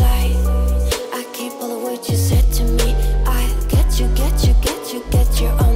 inside. I can't believe what you said to me. I get you, get you, get you, get your own.